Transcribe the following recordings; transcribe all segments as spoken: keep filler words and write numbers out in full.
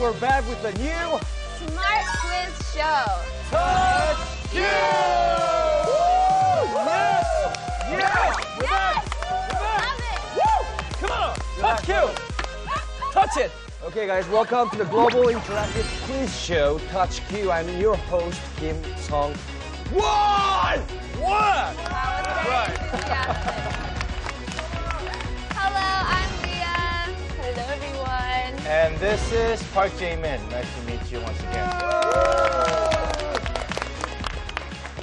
We're back with the new Smart Quiz Show. Touch Q! Yes! Yes! We're back! We're back! Woo! Come on! Touch Q! Touch it! Okay, guys, welcome to the global interactive quiz show, Touch Q. I'm your host, Kim Song. What? What? Right. Hello, I'm Leah. Hello, everyone. And this is Park Jae-min. Nice to meet you once again.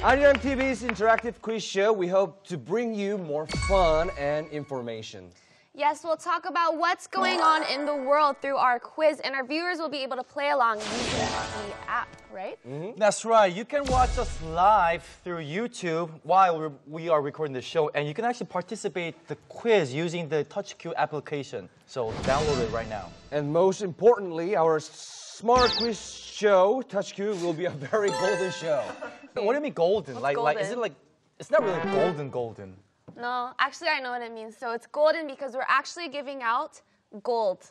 Arirang T V's interactive quiz show, we hope to bring you more fun and information. Yes, we'll talk about what's going on in the world through our quiz, and our viewers will be able to play along using the app, right? Mm-hmm. That's right. You can watch us live through YouTube while we are recording the show, and you can actually participate in the quiz using the Touch Q application. So download it right now. And most importantly, our Smart Quiz Show, Touch Q, will be a very golden show. What do you mean golden? What's like, golden? Like, is it like, it's not really golden golden. No, actually I know what it means. So it's golden because we're actually giving out gold.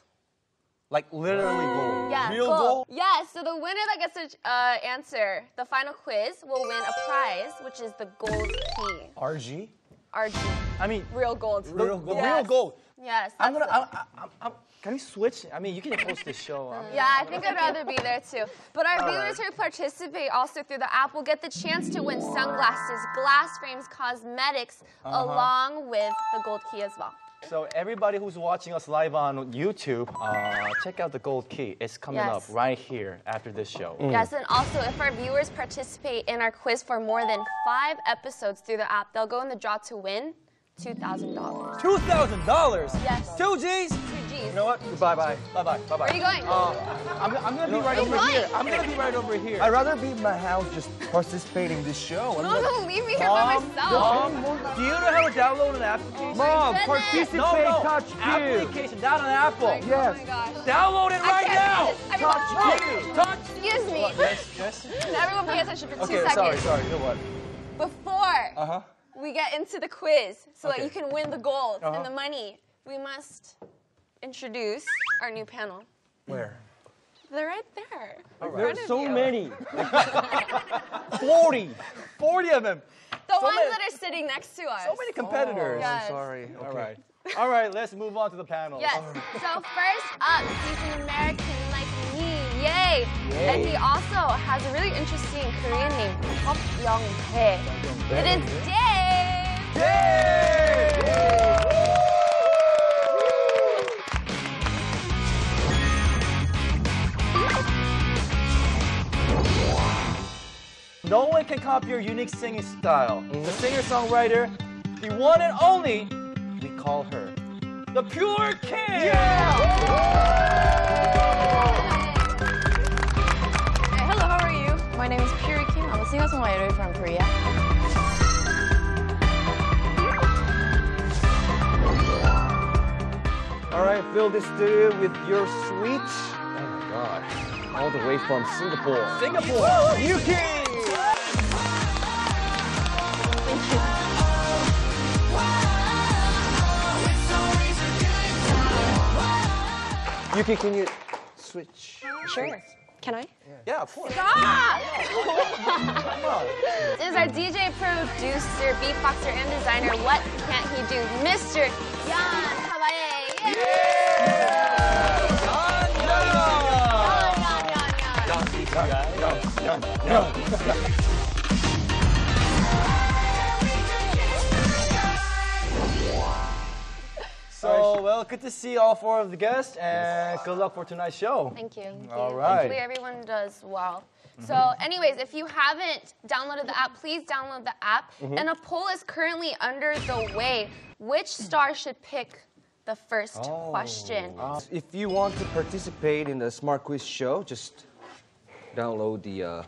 Like literally gold? Yeah, real gold? gold? Yeah, so the winner that gets to uh, answer the final quiz will win a prize, which is the gold key. R G? R G. I mean, real gold. Real gold. Yes. Real gold. Yes. I'm gonna. I, I, I, can we switch? I mean, you can host this show. Um, yeah, I think I'd rather be there too. But our All viewers right. who participate also through the app will get the chance to win sunglasses, glass frames, cosmetics, uh-huh. along with the gold key as well. So everybody who's watching us live on YouTube, uh, check out the gold key. It's coming yes. up right here after this show. Mm. Yes, and also if our viewers participate in our quiz for more than five episodes through the app, they'll go in the draw to win two thousand dollars. two thousand dollars? Yes. Two G's? Two G's. You know what? Goodbye, bye. Bye-bye. Bye-bye. Where are you going? Uh, I'm, I'm going to no, be right over going? here. I'm going to be right over here. I'd rather be in my house just participating in this show. I'm no, like, don't leave me here Mom, by myself. Mom, do you know how to download an application? Mom, participate, no, no. Touch Q. Application, down on Apple. Like, yes. Oh my gosh. Download it right now. Touch Q. Touch Q. Excuse me. Yes, yes. Everyone pay attention for two okay, seconds. Okay, sorry, sorry. You know what? Before. Uh-huh. We get into the quiz so okay. that you can win the gold uh-huh. and the money. We must introduce our new panel. Where? They're right there. Right. There are so you. many. forty. forty of them. The so ones many, that are sitting next to us. So many competitors. Oh, yes. I'm sorry. Okay. All right. All right, let's move on to the panel. Yes. Right. So first up, he's an American like me. Yay. Yay. And he also has a really interesting Korean name, Hap Young-hae. It is Dave. Yay! Yay! No one can copy your unique singing style. Mm-hmm. The singer-songwriter, the one and only, we call her the Puer Kim. Yeah! Hey, hello, how are you? My name is Puer Kim. I'm a singer-songwriter from Korea. All right, fill this studio with your sweet, oh my god, all the way from Singapore. Singapore! Whoa, Yuki! Thank you. Yuki, can you switch? Sure. Can I? Yeah, yeah of course. Stop! This is our D J, producer, beatboxer, and designer. What can't he do? Mister Yann Cavaille. Yeah! So, well, good to see all four of the guests, and good luck for tonight's show. Thank you. Thank you. All right. Hopefully everyone does well. So anyways, if you haven't downloaded the app, please download the app. Mm-hmm. And a poll is currently under the way. Which star should pick the first oh. question? Uh, if you want to participate in the Smart Quiz Show, just download the uh,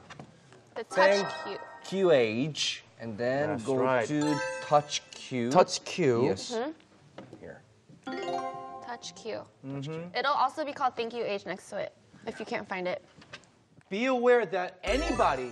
The Touch Q. Q H, and then That's go right. to Touch Q. Touch Q. Yes. Mm-hmm. Here. Touch Q. Mm-hmm. It'll also be called Thank You H next to it, if you can't find it. Be aware that anybody,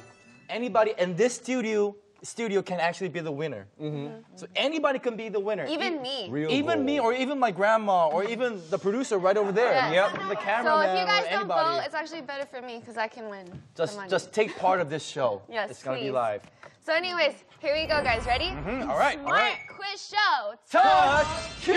anybody in this studio, studio can actually be the winner. Mm-hmm. Mm-hmm. So anybody can be the winner. Even e me. Real even gold. me or even my grandma or even the producer right over there. Yes. Yep. The cameraman. So if you guys don't vote, it's actually better for me because I can win Just, the money. Just take part of this show. Yes, It's going to be live. So anyways, here we go, guys. Ready? Mm-hmm. All right. Smart all right. quiz show. Touch Q!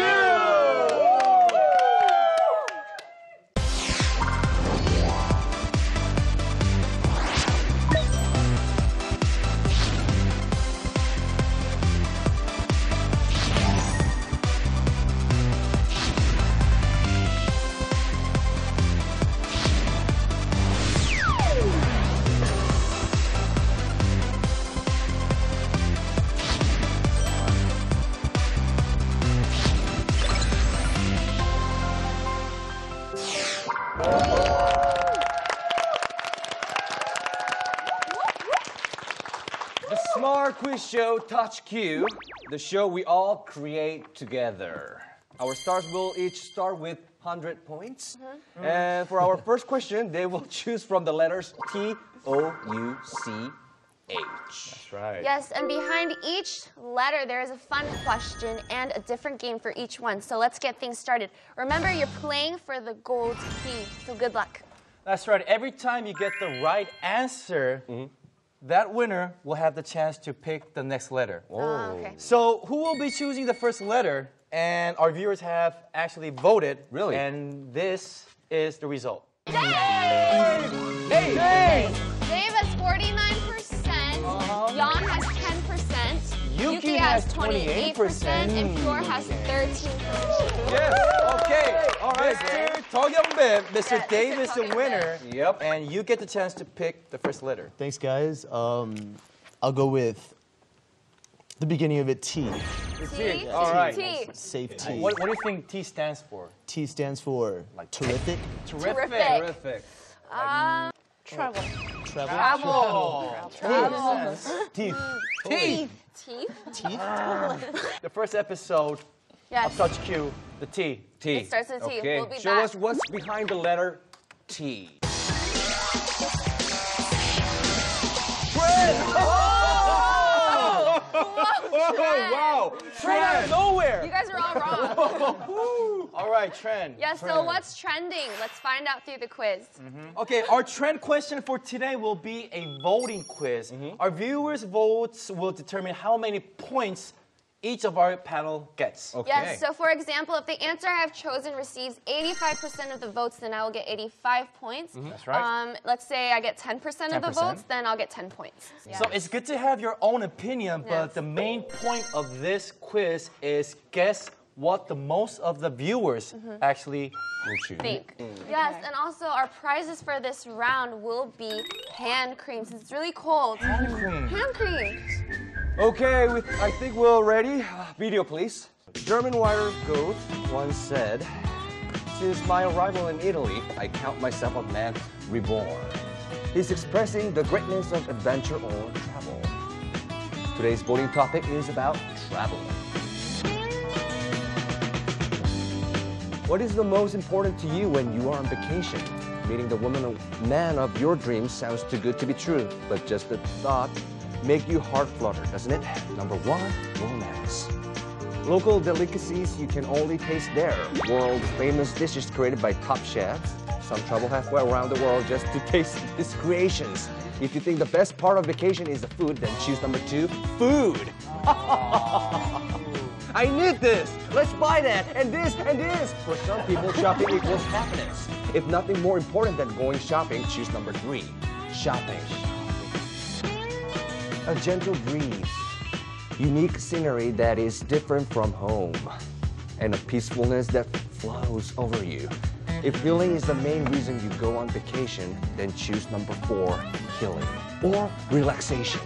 Quiz show Touch Q, the show we all create together. Our stars will each start with one hundred points. Mm-hmm. And for our first question, they will choose from the letters T, O, U, C, H. That's right. Yes, and behind each letter, there is a fun question and a different game for each one. So let's get things started. Remember, you're playing for the gold key, so good luck. That's right. Every time you get the right answer, mm-hmm. that winner will have the chance to pick the next letter. Oh, okay. So who will be choosing the first letter? And our viewers have actually voted. Really? And this is the result. Dave! Dave! Dave, Dave. Dave has forty-nine percent. Uh-huh. Yann has ten percent. Yuki, Yuki has twenty-eight percent. twenty-eight percent. And Puer has thirteen percent. Yes. Okay. All right. Mister Togyeongbim, Mister Yeah, Dave is the winner. Yep. And you get the chance to pick the first letter. Thanks, guys. Um, I'll go with the beginning of it, T. T? All right. T. Safe T. What, what do you think T stands for? T stands for like terrific. Terrific. Terrific. Um, travel. Travel. Travel. Travel. Teeth. Teeth. Teeth. Teeth. The first episode. Yes. Of Touch Q, the T. T. It starts with T. Okay. We'll be Show back. us what's behind the letter T. Bread! Oh! Oh, wow! Trend out of nowhere! You guys are all wrong. All right, trend. Yeah, trend. So what's trending? Let's find out through the quiz. Mm-hmm. Okay, our trend question for today will be a voting quiz. Mm-hmm. Our viewers' votes will determine how many points each of our panel gets. Okay. Yes, so for example, if the answer I have chosen receives eighty-five percent of the votes, then I will get eighty-five points. Mm-hmm. That's right. Um, let's say I get ten percent of the votes, then I'll get ten points. Yes. So it's good to have your own opinion, but yes. the main point of this quiz is guess what the most of the viewers mm-hmm. actually think. Mm-hmm. Yes, and also our prizes for this round will be hand cream, since it's really cold. Hand cream. Hand cream. Okay, with, I think we're all ready. Video, please. German writer Goethe once said, "Since my arrival in Italy, I count myself a man reborn." He's expressing the greatness of adventure or travel. Today's voting topic is about travel. What is the most important to you when you are on vacation? Meeting the woman or man of your dreams sounds too good to be true, but just the thought make you heart flutter, doesn't it? Number one, romance. Local delicacies you can only taste there. World famous dishes created by top chefs. Some travel halfway around the world just to taste these creations. If you think the best part of vacation is the food, then choose number two, food. I need this. Let's buy that, and this, and this. For some people, shopping equals happiness. If nothing more important than going shopping, choose number three, shopping. A gentle breeze, unique scenery that is different from home, and a peacefulness that flows over you. If feeling is the main reason you go on vacation, then choose number four, healing or relaxation.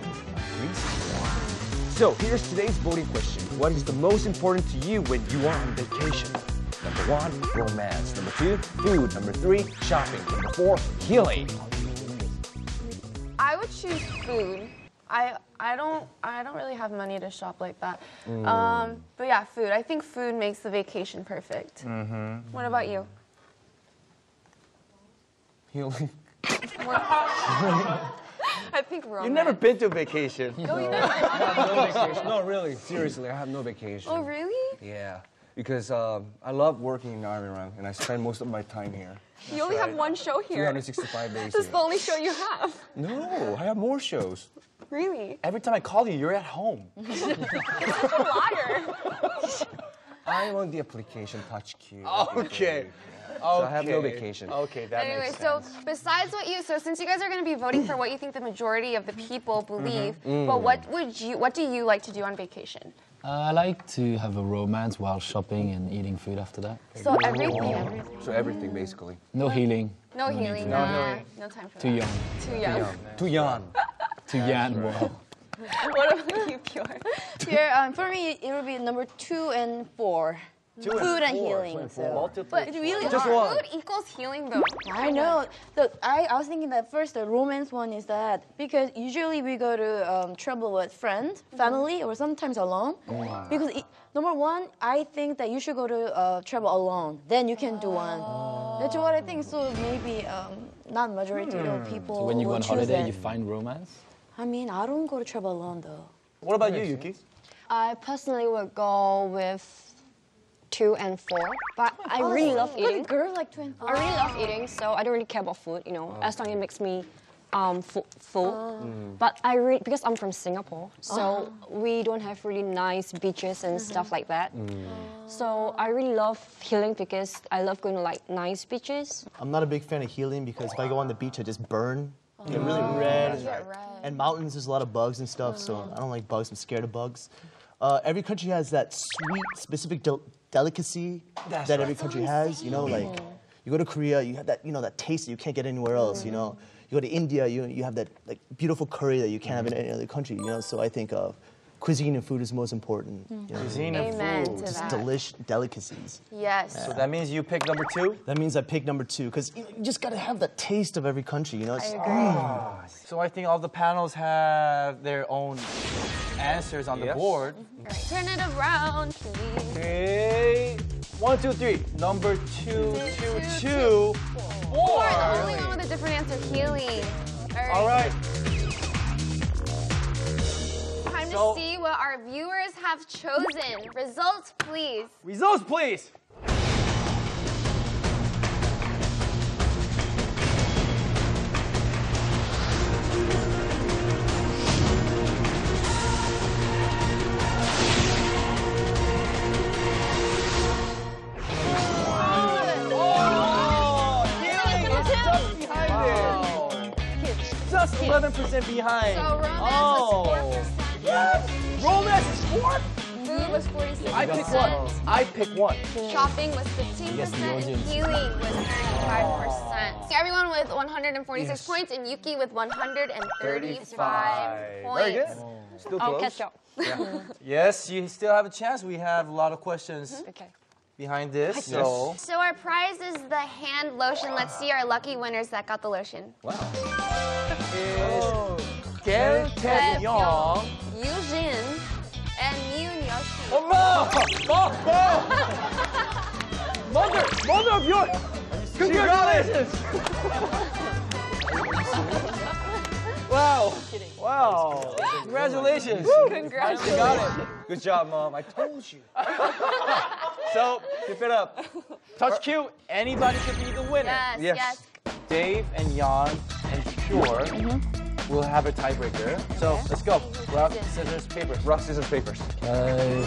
So here's today's voting question. What is the most important to you when you are on vacation? Number one, romance. Number two, food. Number three, shopping. Number four, healing. would choose food. I I don't I don't really have money to shop like that. Mm. Um, but yeah, food. I think food makes the vacation perfect. Mm-hmm. What about you? Healing. I think wrong. You've never been to a vacation. No, you never. I have no vacation. No, really. Seriously, I have no vacation. Oh, really? Yeah. Because um, I love working in Arirang, and I spend most of my time here. That's you only right. have one show here. three hundred sixty-five days. This is the only show you have. No, I have more shows. Really? Every time I call you, you're at home. You're such a liar. I'm on the application Touch Q. Okay. Okay. So I have no vacation. Okay, that anyway, makes sense. Anyway, so besides what you, so since you guys are going to be voting for what you think the majority of the people believe, mm-hmm. mm. but what would you, what do you like to do on vacation? Uh, I like to have a romance while shopping and eating food after that. So everything, oh. everything. So everything, basically. No healing. No, no healing. No, no, no time for Too that. Young. Too young. Too young. Too young. Too young. Wow. What about you, Puer? Puer, um, for me, it would be number two and four. Two food and, and four. Healing. So. But it really, just food equals healing, though. I know. Look, I, I was thinking that first, the romance one is that because usually we go to um, travel with friends, family, or sometimes alone. Wow. Because it, number one, I think that you should go to uh, travel alone. Then you can do one. Oh. That's what I think. So maybe um, not majority hmm. of people. So when you go on holiday, that. You find romance. I mean, I don't go to travel alone, though. What about you, Yuki? I personally would go with two and four, but I oh, really love eating. Good girl, like two and four. I really love eating, so I don't really care about food, you know, oh. as long as it makes me um, full. Oh. Mm. But I really, because I'm from Singapore, so oh. we don't have really nice beaches and mm-hmm. stuff like that. Mm. Oh. So I really love healing because I love going to like nice beaches. I'm not a big fan of healing because if I go on the beach, I just burn. Get really red, yeah, and, red. And mountains, there's a lot of bugs and stuff, so I don't like bugs, I'm scared of bugs. Uh, every country has that sweet, specific del delicacy That's that right. every country has, you know, like, you go to Korea, you have that, you know, that taste that you can't get anywhere else, you know. You go to India, you, you have that, like, beautiful curry that you can't have in any other country, you know, so I think of cuisine and food is most important. You know? Cuisine and Amen food. Just delish delicacies. Yes. Yeah. So that means you pick number two? That means I pick number two, because you just got to have the taste of every country, you know? It's, I agree. Oh. So I think all the panels have their own answers on yes. the board. Right. Turn it around, please. Okay. One, two, three. Number two, two, two, two, two, two four. Four. The only one with a different answer, Keely. All right. All right. To see what our viewers have chosen. Results, please. Results, please. Oh, it's just eleven percent behind. So romance is four percent. Yes! Romance is four? Food was forty-six percent. I picked one. I picked one. Shopping was fifteen percent yes, and healing was thirty-five percent. Oh. Everyone with one hundred forty-six yes. points and Yuki with one hundred thirty-five points. Very good. Oh. Still close. I'll catch up. Yeah. Yes, you still have a chance. We have a lot of questions mm-hmm. okay. behind this. So. so our prize is the hand lotion. Wow. Let's see our lucky winners that got the lotion. Wow. Oh. Gapyeong, Yujin, and Yoon Yoshi. Oh, mom! Mom! Mom! Mother! Mother of your... Congratulations! Wow! Wow! Congratulations! Congratulations! You got it. Good job, Mom. I told you. So, keep it up. Touch Q, anybody could be the winner. Yes, yes. yes. Dave and Yann and Puer. Mm-hmm. We'll have a tiebreaker. Okay. So let's go. Rock, scissors, paper. Rock, scissors, papers. Pretty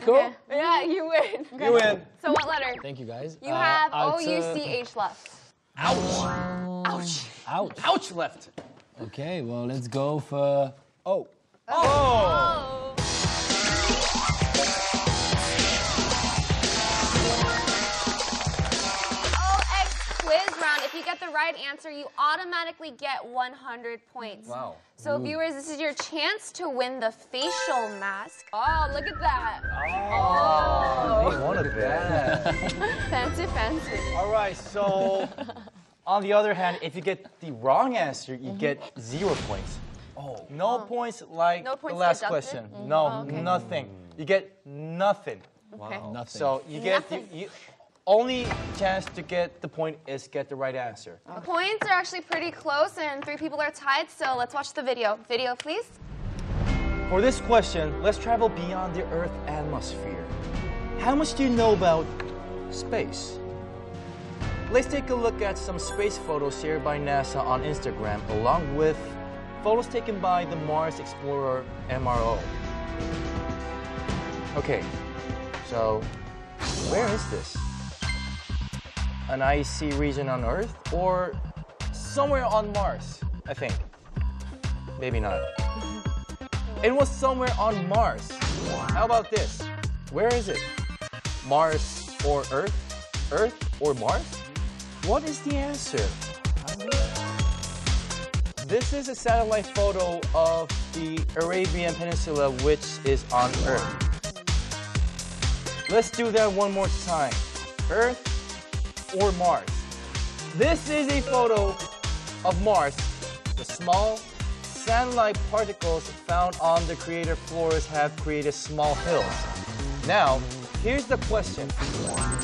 cool? Okay. Yeah, you win. Okay. You win. So what letter? Thank you, guys. You uh, have O U C H left. Ouch. Um, Ouch. Ouch. Ouch left. Okay, well, let's go for O. Oh. Oh. Oh. you get the right answer, you automatically get one hundred points. Wow. So Ooh. viewers, this is your chance to win the facial mask. Oh, look at that. Oh, oh. They wanted that. Fancy, fancy. All right, so on the other hand, if you get the wrong answer, you mm-hmm. get zero points. Oh. No oh. points like no points the last deducted? question. Mm-hmm. No, oh, okay. nothing. You get nothing. Okay. Wow. Nothing. So you get the you, only chance to get the point is get the right answer. Okay. Points are actually pretty close and three people are tied, so let's watch the video. Video, please. For this question, let's travel beyond the Earth's atmosphere. How much do you know about space? Let's take a look at some space photos shared by NASA on Instagram, along with photos taken by the Mars Explorer M R O. Okay, so where is this? An icy region on Earth or somewhere on Mars, I think. Maybe not. It was somewhere on Mars. How about this? Where is it? Mars or Earth? Earth or Mars? What is the answer? This is a satellite photo of the Arabian Peninsula, which is on Earth. Let's do that one more time. Earth or Mars. This is a photo of Mars, the small sand-like particles found on the crater floors have created small hills. Now, here's the question.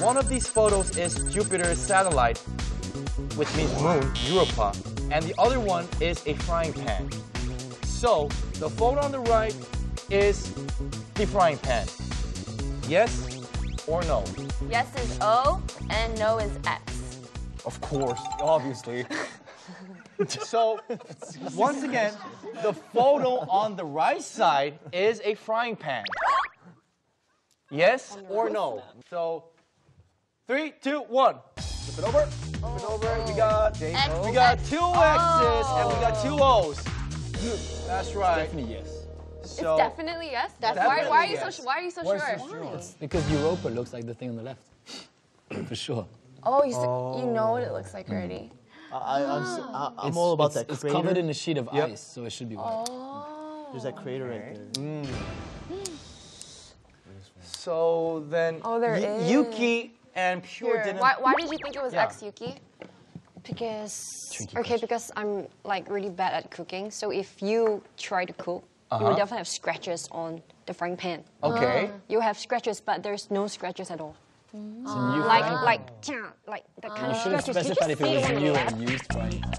One of these photos is Jupiter's satellite, which means moon, Europa, and the other one is a frying pan. So, the photo on the right is the frying pan. Yes or no? Yes is O, and no is X. Of course, obviously. So, once again, the photo on the right side is a frying pan. Yes or no? So, three, two, one. Flip it over, flip oh, it over. Oh. We got X, we got X. two X's oh. and we got two O's. That's right. Definitely yes. So it's definitely yes. That's definitely why, why, are yes. So, why are you so why sure? Are so sure? It's because Europa looks like the thing on the left. For sure. Oh, you, oh. you know what it looks like already. Mm. I, I'm, ah. I, I'm all about it's, that crater. It's covered in a sheet of yep. ice, so it should be white. Oh. There's that crater right there. Mm. So then oh, there is. Yuki and Puer didn't... Why, why did you think it was yeah. X, Yuki? Because... Tricky okay, question. Because I'm like really bad at cooking, so if you try to cook, Uh-huh. you will definitely have scratches on the frying pan. Okay. Uh. You have scratches, but there's no scratches at all. Mm. So uh. Like, like, like that kind uh. of scratches. You should have specified if it was new and used frying pan.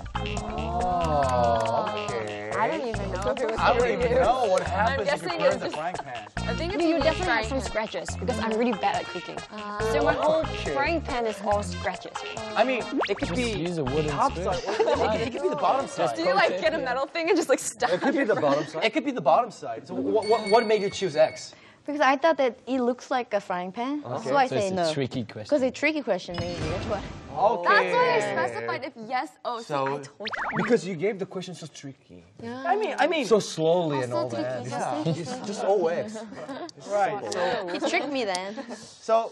Oh, okay. I don't even know if it was I don't even new. know what happens if you burn just, the frying pan. I think it's no, you definitely have some scratches, because I'm really bad at cooking. Uh. So my whole okay. frying pan is all scratches. I mean, it could just be use a wooden top side. It, could, it could be the bottom side. Do you like get a metal thing and just like stuff? It could be the bottom side. It could be the bottom side. So what, what, what made you choose X? Because I thought that it looks like a frying pan. Okay. So I so say it's no. It's a tricky question. Because it's a tricky question, maybe. That's why. Okay. That's why I specified if yes, oh, so, so I told you. Because you gave the question so tricky. Yeah. I mean, I mean. So slowly oh, and so all tricky, that. Yeah. So it's just O X. Right. So. He tricked me then. So.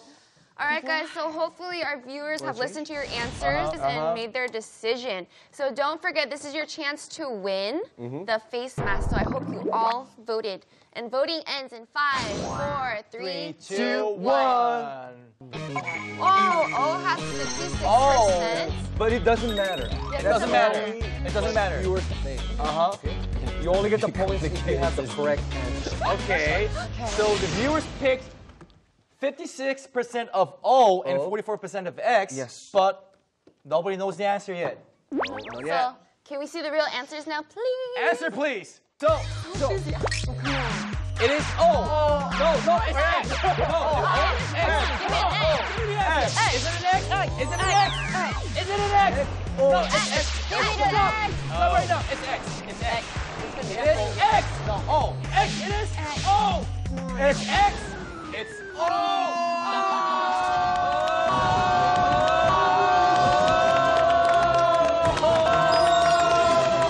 All right, guys, so hopefully our viewers have listened to your answers uh-huh, and uh-huh. made their decision. So don't forget, this is your chance to win mm-hmm. the face mask. So I hope you all voted. And voting ends in five, four, three, three two, one. one. Oh, O has fifty-six percent. Oh, but it doesn't matter. It doesn't matter. It doesn't matter. Uh-huh. Okay. You only get the points if you have the correct answer. Okay. okay, so the viewers picked fifty-six percent of O and forty-four percent of X, yes. but nobody knows the answer yet. Not yet. So, can we see the real answers now, please? Answer, please. So, so. It is O. Oh. No, no, it's X. No, it's X. Give me an X. Is it an X? Is it an X? Is it an X? No, it's X. No, right now. It's X. It's X. It is X. No, O. X. It is O. It's X. It's O! Oh!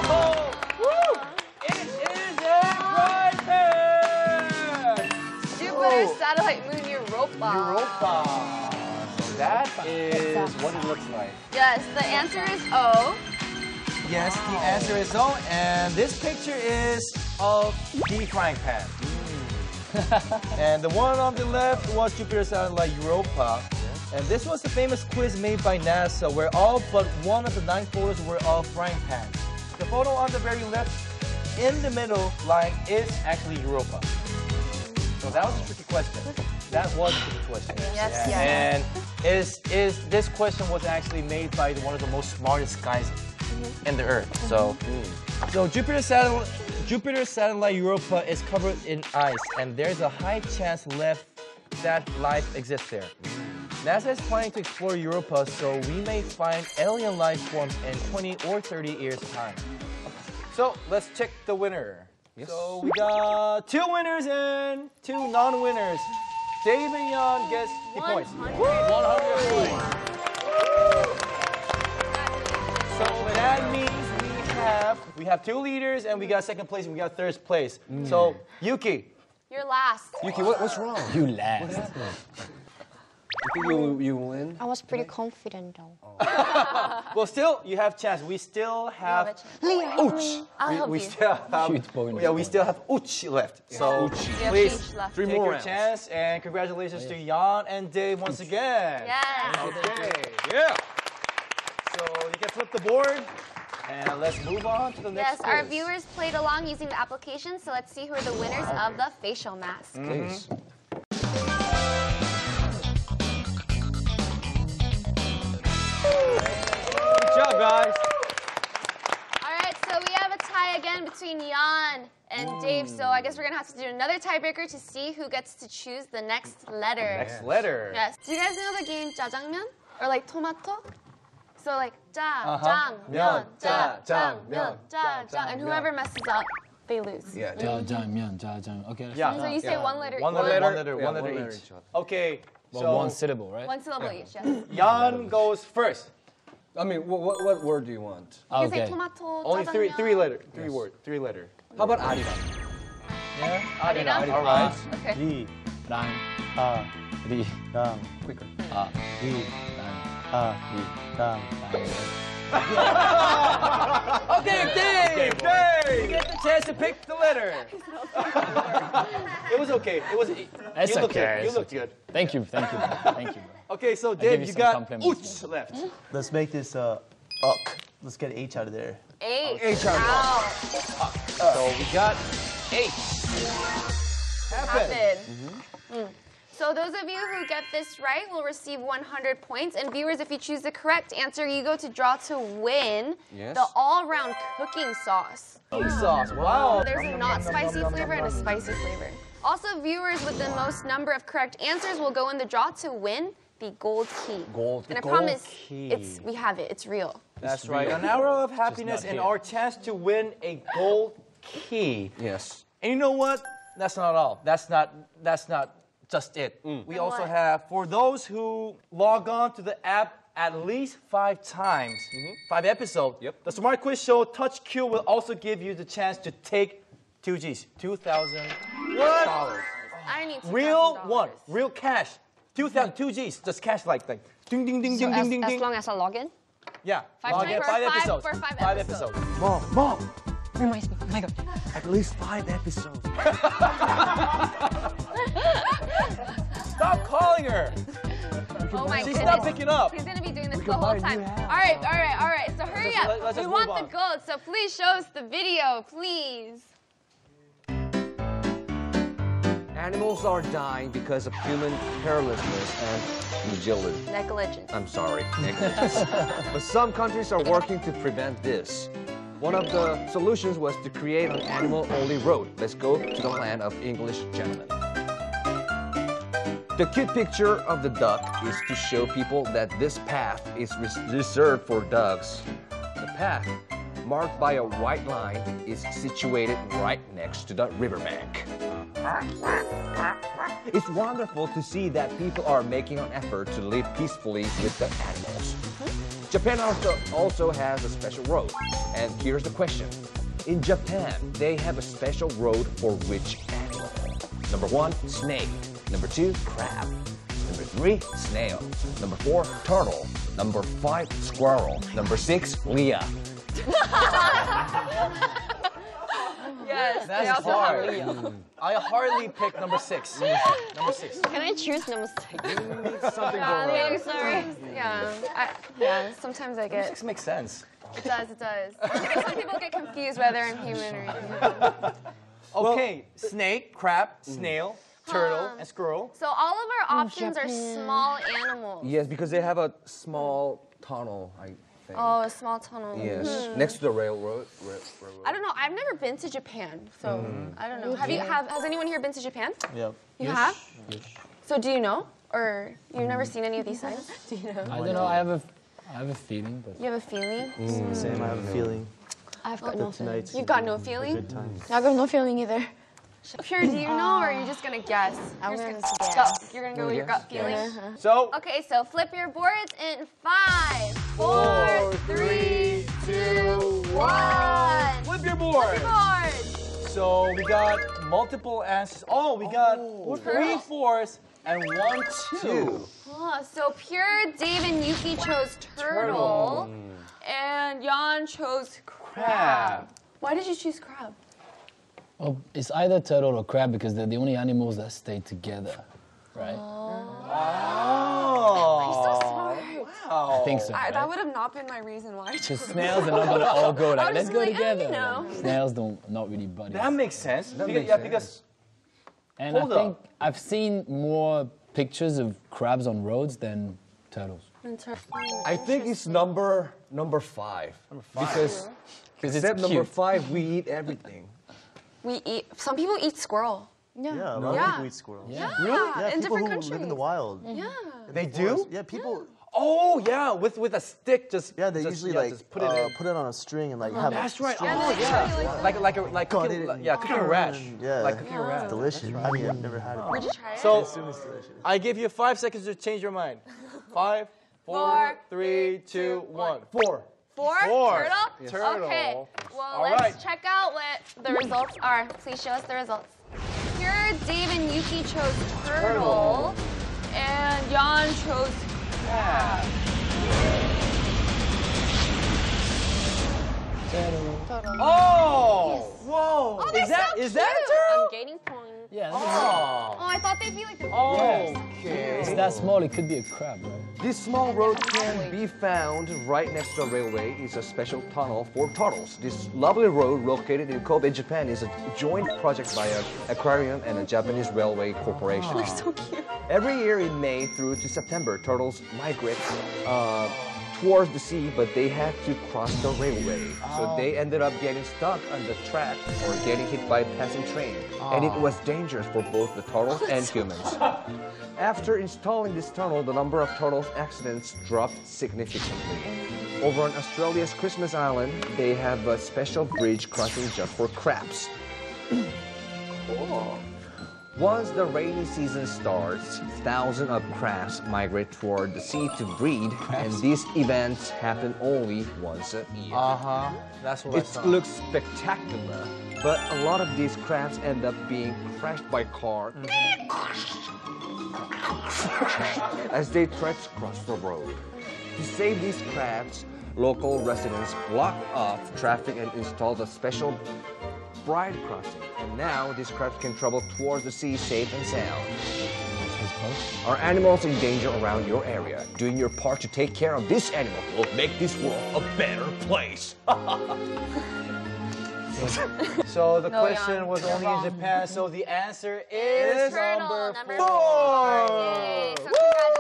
Oh! Woo! It is it right there! Jupiter's oh. satellite moon Europa. Europa. So that is what it looks like. Yeah. Yes, the answer is O. Yes, wow. The answer is O. And this picture is of the frying pan. Mm. And the one on the left was Jupiter's satellite Europa. Yes. And this was the famous quiz made by NASA where all but one of the nine photos were of frying pans. The photo on the very left in the middle line is actually Europa. So that was a tricky question. That was a tricky question. Yes, yes. yes. And is, is, this question was actually made by one of the most smartest guys mm-hmm. in the Earth. Mm-hmm. So, mm. so Jupiter's satellite, Jupiter's satellite Europa is covered in ice, and there's a high chance left that life exists there. NASA is planning to explore Europa, so we may find alien life forms in twenty or thirty years' time. So let's check the winner. Yes. So we got two winners and two non-winners. Dave and Yann gets the points. one hundred points. So that means we have we have two leaders and we got second place and we got third place. Mm. So Yuki, you're last. Yuki, what, what's wrong? You last. What you think you, you win? I was pretty yeah. confident though. Oh. Well, still, you have chance. We still have Ouch. We, we still have yeah, we still have Ouch left. Yeah. So Uchi. please left. Three take more your rounds. Chance and congratulations oh, yeah. to Yann and Dave once again. Yes. Okay. Yeah. So you can flip the board and let's move on to the next. Yes, quiz. Our viewers played along using the application. So let's see who are the winners wow. of the facial mask. Please. Mm-hmm. Good job, guys. All right, so we have a tie again between Yann and mm. Dave, so I guess we're gonna have to do another tiebreaker to see who gets to choose the next letter. The next letter. Yes. Do you guys know the game jjajangmyeon or like tomato? So like jjajangmyeon, jjajangmyeon, jjajang, and whoever messes up, they lose. Yeah. Jjajangmyeon, jjajang. Okay. Yeah. So you say one letter. One letter. One letter. One letter each. Okay. So one syllable, right? One syllable each. Yes. Yann goes first. I mean, what, what, what word do you want? Oh, okay. Tomato, only three, three letter, three yes. word, three letter. How about Arirang? Yeah? Arirang. All right. Okay. Arirang. Arirang. Quicker. Arirang. Arirang. Okay, Dave, Dave! You get the chance to pick the letter. It was okay. It was. It's you looked okay. Good. You looked good. Thank you. Thank you. Thank you. Okay, so Dave, you, you got ooch left. Let's make this uh, uck. Let's get H out of there. H. H out of there. Wow. Uh, so we got H. Happen. Happen. Mm-hmm. mm. So those of you who get this right will receive one hundred points. And viewers, if you choose the correct answer, you go to draw to win yes. the all-round cooking sauce. Cooking wow. sauce, wow. There's a not spicy flavor and a spicy flavor. Also, viewers with the most number of correct answers will go in the draw to win the gold key. Gold key. And I promise, it's, we have it. It's real. That's it's right. Real. An hour of happiness and our chance to win a gold key. Yes. And you know what? That's not all. That's not, that's not just it. Mm. We and also what? have, for those who log on to the app at least five times, mm-hmm. five episodes, yep. the Smart Quiz Show Touch Q will also give you the chance to take two G's, two thousand dollars. What? Oh. I need two thousand dollars. Real one, real cash. two thousand, two G's, just cash like thing. Ding, ding, ding, so ding, as, ding, as ding. As long as I log in? Yeah. Five log in, five, five episodes. For five, five episodes. episodes. Mom, mom. Reminds me. Oh my God. At least five episodes. Stop calling her. Oh my She's goodness. not picking up. He's going to be doing this the whole time. All right, all right, all right. So hurry let's up. Let's we want on. the gold, so please show us the video, please. Animals are dying because of human carelessness and negligence. Negligence. I'm sorry, negligence. But some countries are working to prevent this. One of the solutions was to create an animal-only road. Let's go to the land of English gentlemen. The cute picture of the duck is to show people that this path is res reserved for ducks. The path, marked by a white line, is situated right next to the riverbank. It's wonderful to see that people are making an effort to live peacefully with the animals. Japan also, also has a special road. And here's the question. In Japan, they have a special road for which animal? Number one, snake. Number two, crab. Number three, snail. Number four, turtle. Number five, squirrel. Number six, Leah. Yes, that's they also hard. Have Leah. I hardly picked number six. Number six. Can I choose number six? Something yeah, I mean, I'm sorry. Yeah, I, yeah. Sometimes I get. Number six makes sense. It does. It does. Some people get confused whether I'm human or human. Okay, well, snake, crab, mm. snail, turtle, um, and squirrel. So all of our options are small animals. Yes, because they have a small tunnel. I Thing. Oh, a small tunnel. Yes, mm. next to the railroad, railroad. I don't know. I've never been to Japan, so mm. I don't know. Have you? Have, has anyone here been to Japan? Yeah. You yes. have? Yes. So do you know, or you've mm. never seen any of these signs? Do you know? I don't know. I have a, I have a feeling. But you have a feeling. Mm. Mm. Same. I have a feeling. I've got no feeling. You got no feeling. I got no feeling either. Pure, do you know, or are you just gonna guess? I'm gonna, gonna guess. Go. You're gonna go with your gut feeling. Yeah. So. Okay, so flip your boards in five, four, three, two, one. Flip your boards. Flip your boards. So we got multiple answers. Oh, we got oh. three fours and one two. Oh, so Pure, Dave, and Yuki chose turtle, turtle. and Yann chose crab. crab. Why did you choose crab? Well, it's either turtle or crab because they're the only animals that stay together, right? Oh. Wow. You're so smart. Wow. I think so, right? I, that would have not been my reason why. Because snails are not going to all go like, let's go like, together. You know. Snails don't, not really buddy. That makes sense. That because, makes yeah, because... And Hold I think up. I've seen more pictures of crabs on roads than turtles. I think it's number, number five. Number five. Because yeah. except number five, we eat everything. We eat. Some people eat squirrel. Yeah, yeah a lot yeah. of people eat squirrel. Yeah, yeah. Really? Yeah, in different countries. People who live in the wild. Mm-hmm. Yeah, they do. Yeah, people. Yeah. Oh, yeah, with with a stick, just yeah, they just, usually yeah, like just put it uh, put it on a string and like oh, have. That's right. Oh, yeah, yeah. Like like like, a, like cooking, it, yeah, cooking oh, rash. Yeah, like cooking yeah. rash. It's delicious. Right. I mean, I've never had it. Would you try it? So I give you five seconds to change your mind. Five, four, four three, two, one. Four. Four? Four. Turtle? Yes. Turtle. Okay, well, All let's right. check out what the results are. Please show us the results. Here, Dave and Yuki chose turtle, turtle. and Yann chose crab. Turtle. Turtle. Oh! Yes. Whoa! Oh, is that, so is that a turtle? I'm gaining points. Yeah. Oh. oh, I thought they'd be like the Oh, yes. okay. It's that small, it could be a crab, right? This small road can be found right next to the railway. It's a special tunnel for turtles. This lovely road located in Kobe, Japan is a joint project by an aquarium and a Japanese railway corporation. Oh. They're so cute. Every year in May through to September, turtles migrate uh, towards the sea, but they had to cross the railway. Oh. So they ended up getting stuck on the track or getting hit by a passing train. Oh. And it was dangerous for both the turtles and humans. After installing this tunnel, the number of turtles accidents dropped significantly. Over on Australia's Christmas Island, they have a special bridge crossing just for crabs. Cool. Once the rainy season starts, thousands of crabs migrate toward the sea to breed, crabs. and these events happen only once a year. Uh-huh, that's what it I saw. It looks spectacular, but a lot of these crabs end up being crashed by car mm-hmm. as they try to cross the road. To save these crabs, local residents block off traffic and install a special bride crossing, and now these crabs can travel towards the sea safe and sound. Are animals in danger around your area? Doing your part to take care of this animal will make this world a better place. So the no, question young. was You're only wrong. in Japan, so the answer is number, number four. four. So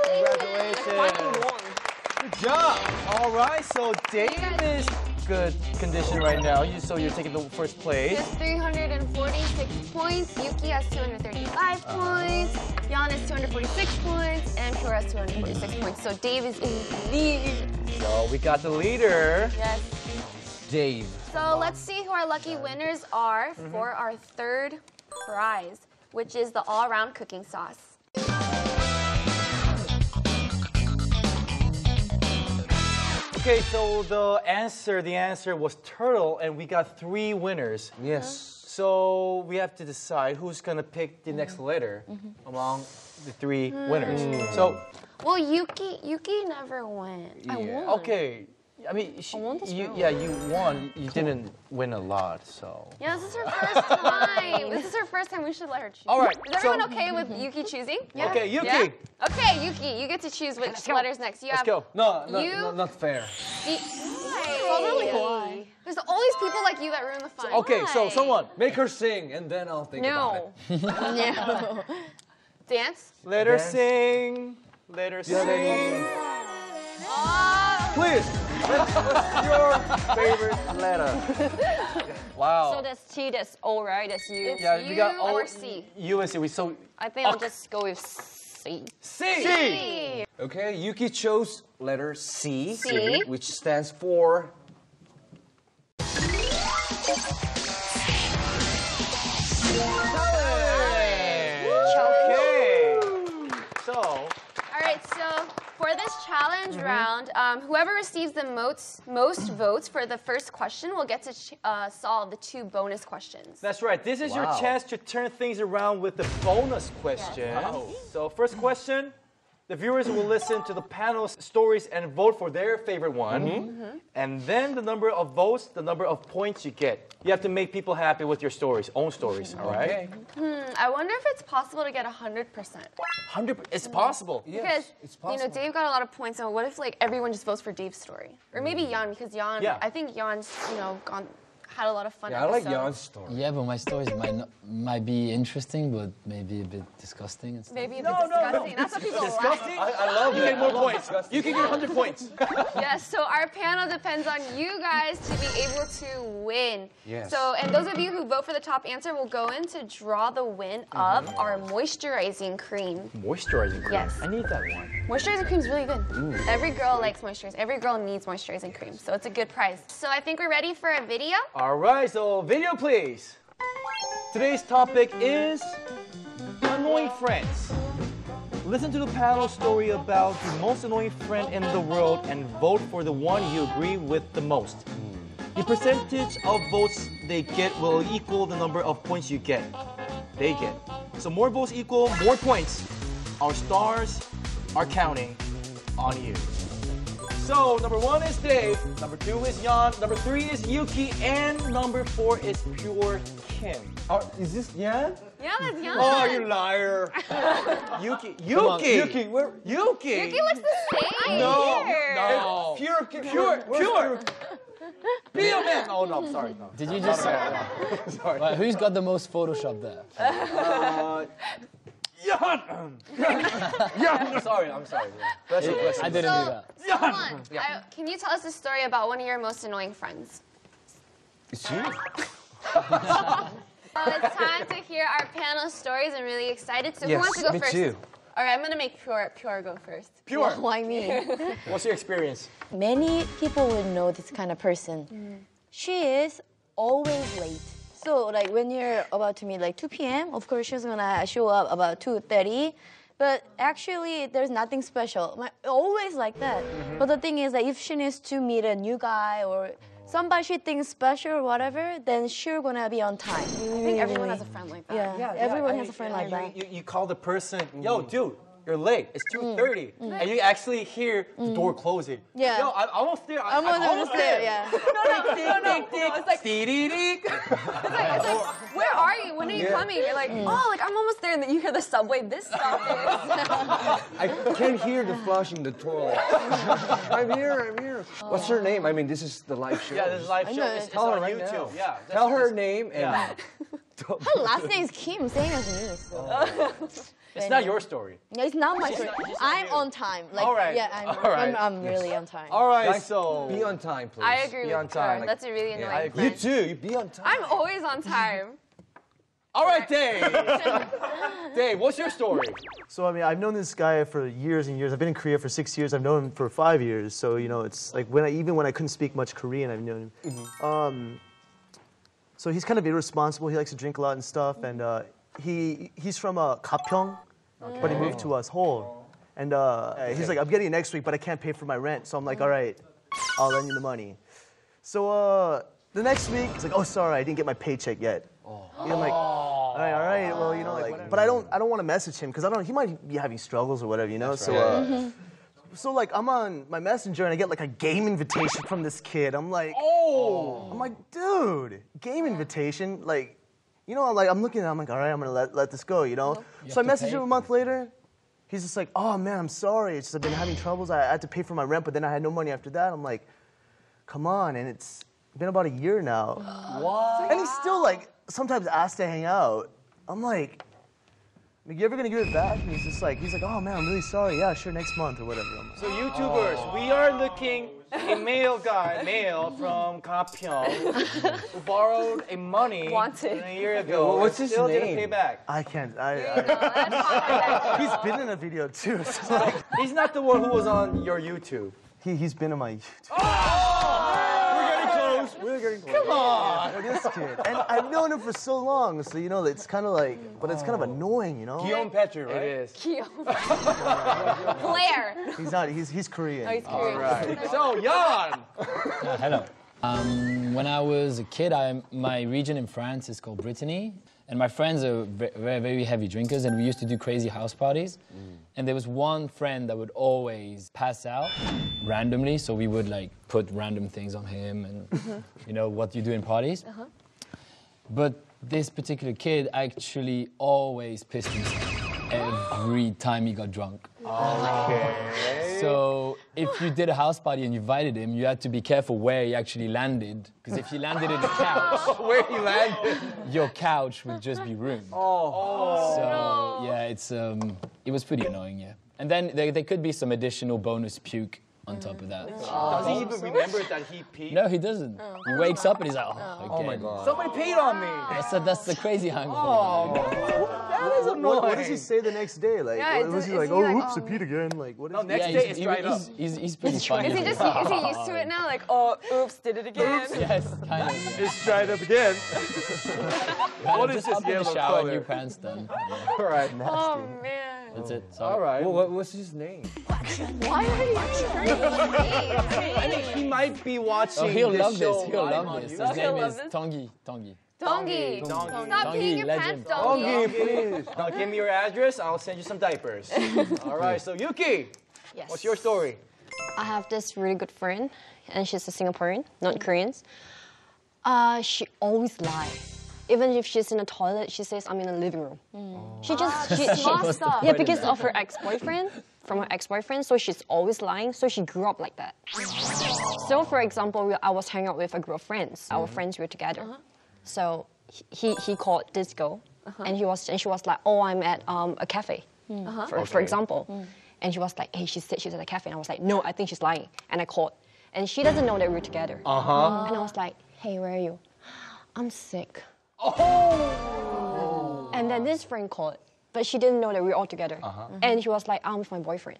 congratulations. congratulations. Good job. All right, so Davis. Good condition right now, you, so you're taking the first place. He has three hundred forty-six points, Yuki has two hundred thirty-five uh, points, Yann has two hundred forty-six points, and Pure has two hundred forty-six points. So Dave is in the lead. So we got the leader. Yes. Dave. So let's see who our lucky winners are mm-hmm. for our third prize, which is the all-around cooking sauce. Okay, so the answer, the answer was turtle, and we got three winners. Yes. So we have to decide who's gonna pick the next letter mm-hmm. among the three mm. winners. Mm. So, well, Yuki, Yuki never won. Yeah. I won. Okay, I mean, she, I won this you, yeah, you won. You cool. didn't win a lot, so. Yeah, this is her first time. This is her first time. We should let her choose. All right. Is everyone so, okay with Yuki choosing? Yeah. Okay, Yuki. Yeah? Okay, Yuki. You get to choose which okay, letters next. You let's have go. No, no, you, no, not fair. The, why? Why? There's always people like you that ruin the fun. Okay, why? So someone make her sing, and then I'll think no. about it. No. Dance. Let her sing. Let her sing. Oh. Please. What's your favorite letter? Wow. So that's T, that's O, right? That's U. It's yeah, we got O or C. U and C. We so. I think I'll just go with C. C. C. Okay, Yuki chose letter C, C, which stands for. Okay. So. All right. So. For this challenge mm-hmm. round, um, whoever receives the most, most votes for the first question will get to uh, solve the two bonus questions. That's right. This is wow. your chance to turn things around with the bonus question. Yes. Oh. So first question, the viewers will listen to the panel's stories and vote for their favorite one. Mm-hmm. Mm-hmm. And then the number of votes, the number of points you get. You have to make people happy with your stories, own stories, all right? Okay. Hmm, I wonder if it's possible to get one hundred percent. one hundred percent? It's possible. Yes, because, it's possible. You know, Dave got a lot of points, so what if, like, everyone just votes for Dave's story? Or maybe Yann, because Yann, yeah. I think Yan's, you know, gone, had a lot of fun. Yeah, episodes. I like Yan's story. Yeah, but my stories might, not, might be interesting, but maybe a bit disgusting and stuff. Maybe a bit no, disgusting. No, no. That's what people disgusting? Like. I, I love you get more points. You can get one hundred points. Yes, so our panel depends on you guys to be able to win. Yes. So, and those of you who vote for the top answer will go in to draw the win of mm-hmm. our moisturizing cream. Moisturizing cream? Yes. I need that one. Moisturizing cream is really good. Ooh. Every girl likes moisturizing. Every girl needs moisturizing cream, so it's a good prize. So I think we're ready for a video. All right, so video, please. Today's topic is annoying friends. Listen to the panel story about the most annoying friend in the world and vote for the one you agree with the most. The percentage of votes they get will equal the number of points you get. They get. So more votes equal more points. Our stars are counting on you. So, number one is Dave, number two is Yann, number three is Yuki, and number four is Puer Kim. Oh, is this Yann? Yeah, that's Yann. Oh, you liar. Yuki, Yuki. Yuki, where? Yuki. Yuki looks the same. No, here. No. Puer Kim. Puer. Puer. Be a man. Oh, no, I'm sorry. No. Did you just say that? Sorry. Right, who's got the most Photoshop there? Uh, Yann! Yann! I'm sorry, I'm sorry. Bless you, bless you. I didn't so, do that. So Yann! Yeah. I, can you tell us a story about one of your most annoying friends? It's you. So it's time to hear our panel stories. I'm really excited. So yes, who wants to go first? You. All right, I'm going to make Puer, Puer go first. Puer? Why me? What's your experience? Many people would know this kind of person. Mm. She is always late. So like when you're about to meet like two P M, of course she's gonna show up about two thirty, but actually there's nothing special. Always like that. Mm-hmm. But the thing is that if she needs to meet a new guy or somebody she thinks special or whatever, then she's gonna be on time. I think everyone has a friend like that. Yeah, yeah, yeah. everyone I mean, has a friend like that. You, you call the person, yo, dude. You're late. It's two thirty. Mm. Mm. And you actually hear the door closing. Yeah. Yo, I'm almost there. I'm, I'm almost, almost there. there, yeah. No, no, no, no, no. It's like, it's like, it's like, where are you? When are you yeah. coming? You're like, mm. oh, like, I'm almost there. And then you hear the subway, this stop is. I can hear the flushing, the toilet. I'm here, I'm here. Oh. What's her name? I mean, this is the live show. Yeah, this is live show. It's, Tell it's her on right YouTube. Now. Yeah, Tell her name and... Yeah. Her last name is Kim, same as me. So. Oh. It's not your story. No, it's not my story. Not, I'm on time. Like, all right. Yeah, I'm, all right. I'm, I'm really on time. All right, like, so be on time, please. I agree be with on time. Like, that's a really annoying. Yeah, I agree. You too. You be on time. I'm always on time. All right, Dave. Dave, what's your story? So I mean, I've known this guy for years and years. I've been in Korea for six years. I've known him for five years. So you know, it's like when I even when I couldn't speak much Korean, I've known him. Mm-hmm. Um. So he's kind of irresponsible. He likes to drink a lot and stuff. And uh, he he's from uh, Gapyeong, okay. but he moved to uh, Seoul. And uh, okay. he's like, I'm getting it next week, but I can't pay for my rent. So I'm like, all right, I'll lend you the money. So uh, the next week, he's like, oh, sorry, I didn't get my paycheck yet. Oh. Yeah, I'm like, all right, all right. Well, you know, like, whatever. But I don't, I don't want to message him because I don't. He might be having struggles or whatever, you know. Right. So, uh, mm-hmm. so like, I'm on my messenger and I get like a game invitation from this kid. I'm like, oh, I'm like, dude, game invitation, like, you know, I'm like, I'm looking at it, I'm like, all right, I'm gonna let let this go, you know. You so I message him a month later. He's just like, oh man, I'm sorry. It's just I've been having troubles. I had to pay for my rent, but then I had no money after that. I'm like, come on, and it's been about a year now. What? And he's still like sometimes asked to hang out. I'm like, you ever gonna give it back? And he's just like, he's like, oh man, I'm really sorry. Yeah, sure, next month or whatever. I'm like, so YouTubers, oh. we are looking a male guy, male from Gapyeong, who borrowed a money Wanted. a year ago. Well, what's his still name? Didn't pay back. I can't. I, I, he's been in a video too. So like, he's not the one who was on your YouTube. He he's been on my YouTube. Oh! We're getting close. Come on! Yeah, this kid. And I've known him for so long, so you know, it's kind of like, but it's kind of annoying, you know? Guillaume Petru, right? It is. Guillaume Blair. He's not, he's, he's Korean. Oh, he's Korean. All right. So, Yann! Uh, hello. Um, when I was a kid, I, my region in France is called Brittany, and my friends are very, very heavy drinkers, and we used to do crazy house parties. Mm. And there was one friend that would always pass out randomly, so we would like put random things on him and you know what you do in parties. Uh-huh. But this particular kid actually always pissed himself every time he got drunk. Okay. So if you did a house party and you invited him, you had to be careful where he actually landed, because if he landed in the couch, where he landed, your couch would just be ruined. Oh. So no. yeah, it's um, it was pretty annoying, yeah. And then there, there could be some additional bonus puke on top of that. Oh. Does he even remember that he peed? No, he doesn't. Oh. He wakes up and he's like, oh, oh my God. Somebody peed on me. I said, that's the crazy hangover. Oh, that is annoying. What, what does he say the next day? Like, yeah, what, was he like, he oh, like, oops, oh. I peed again? Like, what is no, he? next yeah, day, it's dried up. He's, he's, he's pretty funny. Is he just, is he used to it now? Like, oh, oops, did it again? Oops. Yes, kind of. It's dried up again. What is this yellow color? New pants done. All right. Oh, man. That's it. Sorry. All right. Well, what, what's his name? Why are you turning his I think he might be watching oh, he'll this love show. This. He'll love this. His oh, name is Tongi. Tongi. Tongi. Tongi. Stop peeing your pants, Tongi. Tongi, please. Now give me your address. I'll send you some diapers. All right. So Yuki, yes. What's your story? I have this really good friend, and she's a Singaporean, not Korean. Uh, she always lies. Even if she's in a toilet, she says, I'm in the living room. Mm. Oh. She just, she, she, she yeah, because of her ex-boyfriend, from her ex-boyfriend, so she's always lying, so she grew up like that. So for example, we, I was hanging out with a group of friends. Our mm. friends were together. Uh-huh. So he, he called this girl, uh-huh. and, he was, and she was like, oh, I'm at um, a cafe, mm. uh-huh. for, okay. for example. Mm. And she was like, hey, she said she's at a cafe. And I was like, no, I think she's lying. And I called. And she doesn't know that we're together. Uh-huh. And I was like, hey, where are you? I'm sick. Oh. And then this friend called, but she didn't know that we were all together. Uh-huh. Mm-hmm. And she was like, I'm with my boyfriend.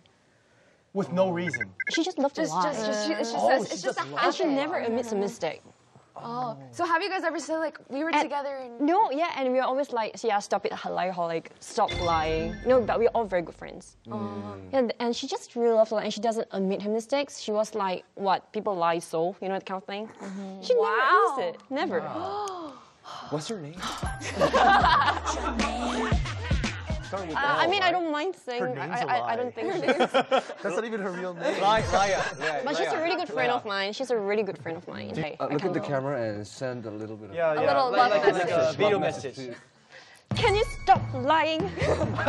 With no reason. She just loved to lie. Just, just, it's just, oh, a, it's just, just a habit. And she never admits a mistake. Oh. So have you guys ever said, like, we were and, together and... No, yeah, and we were always like, yeah, stop it, like, stop lying. No, but we're all very good friends. Mm. And, and she just really loved to lie, and she doesn't admit her mistakes. She was like, what, people lie so, you know, that kind of thing. Mm-hmm. She wow. never admits it, never. Wow. What's her name? uh, I mean, I don't mind saying. Her name's I, I, I don't think it is. That's not even her real name. Raya. But she's a really good friend Raya. of mine. She's a really good friend of mine. You, uh, look at the know. camera and send a little bit of yeah, yeah. a little love like, message. Like a video message. Can you stop lying? Oh. I